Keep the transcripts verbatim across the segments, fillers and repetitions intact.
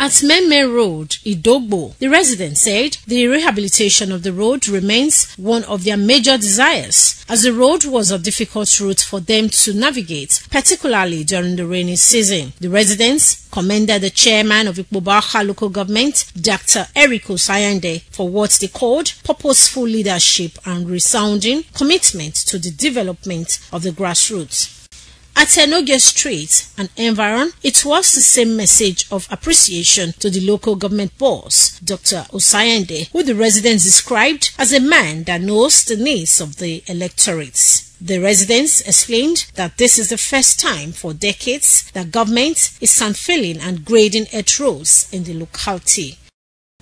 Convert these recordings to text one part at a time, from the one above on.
At Memme Road, Idogbo, the resident said the rehabilitation of the road remains one of their major desires, as the road was a difficult route for them to navigate, particularly during the rainy season. The residents commended the chairman of Ikpoba-Okha local government, Doctor Eric Osayande, for what they called purposeful leadership and resounding commitment to the development of the grassroots. At Enogue Street and environ, it was the same message of appreciation to the local government boss, Doctor Osayande, who the residents described as a man that knows the needs of the electorates. The residents explained that this is the first time for decades that government is unveiling and grading its roads in the locality.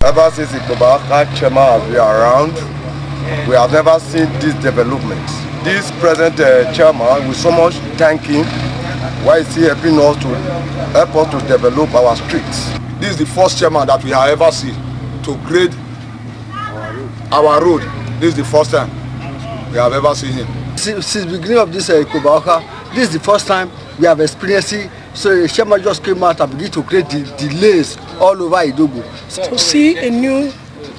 Ever since the Kubaoka chairman has been around, we have never seen this development. This present uh, chairman, with so much thanking, why is he helping us to help us to develop our streets? This is the first chairman that we have ever seen to grade our road. This is the first time we have ever seen him. Since, since the beginning of this uh, Kubaoka, this is the first time we have experienced it. So the chairman just came out and began to create the delays all over Idogbo. To see a new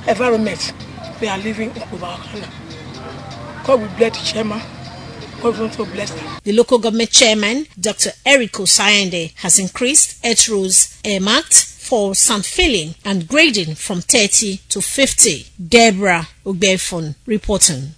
environment, we are living in Kubaoka now. God will bless the chairman. God wants to bless them. The local government chairman, Doctor Eric Osayande, has increased earth roads earmarked for sand filling and grading from thirty to fifty. Deborah Ugbefon reporting.